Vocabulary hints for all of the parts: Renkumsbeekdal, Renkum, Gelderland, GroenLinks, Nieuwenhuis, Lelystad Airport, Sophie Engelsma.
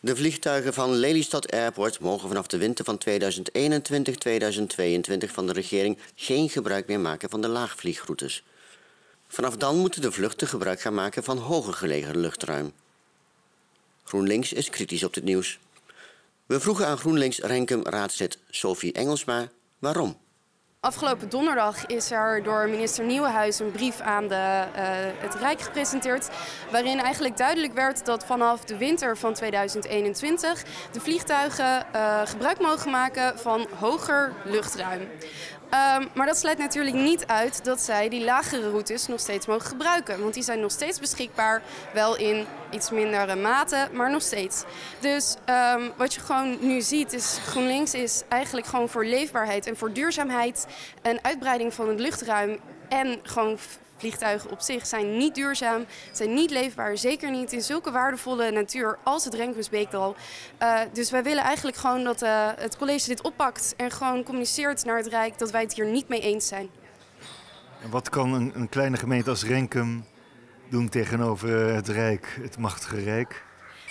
De vliegtuigen van Lelystad Airport mogen vanaf de winter van 2021-2022 van de regering geen gebruik meer maken van de laagvliegroutes. Vanaf dan moeten de vluchten gebruik gaan maken van hoger gelegen luchtruim. GroenLinks is kritisch op dit nieuws. We vroegen aan GroenLinks Renkum-raadslid Sophie Engelsma waarom. Afgelopen donderdag is er door minister Nieuwenhuis een brief aan het Rijk gepresenteerd, waarin eigenlijk duidelijk werd dat vanaf de winter van 2021 de vliegtuigen gebruik mogen maken van hoger luchtruim. Maar dat sluit natuurlijk niet uit dat zij die lagere routes nog steeds mogen gebruiken. Want die zijn nog steeds beschikbaar, wel in iets mindere mate, maar nog steeds. Dus wat je gewoon nu ziet is, GroenLinks is eigenlijk gewoon voor leefbaarheid en voor duurzaamheid. Een uitbreiding van het luchtruim en gewoon vliegtuigen op zich zijn niet duurzaam, zijn niet leefbaar. Zeker niet in zulke waardevolle natuur als het Renkumsbeekdal. Dus wij willen eigenlijk gewoon dat het college dit oppakt en gewoon communiceert naar het Rijk dat wij het hier niet mee eens zijn. En wat kan een kleine gemeente als Renkum doen tegenover het Rijk, het machtige Rijk?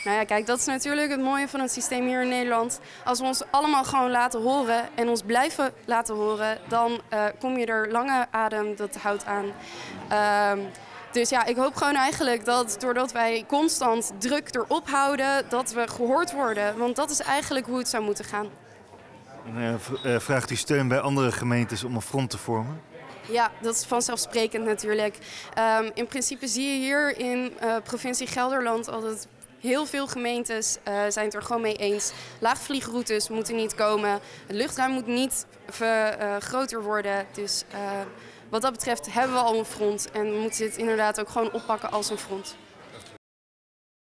Nou ja, kijk, dat is natuurlijk het mooie van het systeem hier in Nederland. Als we ons allemaal gewoon laten horen en ons blijven laten horen, dan kom je er lange adem, dat houdt aan. Dus ja, ik hoop gewoon eigenlijk dat doordat wij constant druk erop houden, dat we gehoord worden. Want dat is eigenlijk hoe het zou moeten gaan. En, vraagt u steun bij andere gemeentes om een front te vormen? Ja, dat is vanzelfsprekend natuurlijk. In principe zie je hier in provincie Gelderland altijd. Heel veel gemeentes zijn het er gewoon mee eens. Laagvliegroutes moeten niet komen. Het luchtruim moet niet groter worden. Dus wat dat betreft hebben we al een front. En we moeten dit inderdaad ook gewoon oppakken als een front.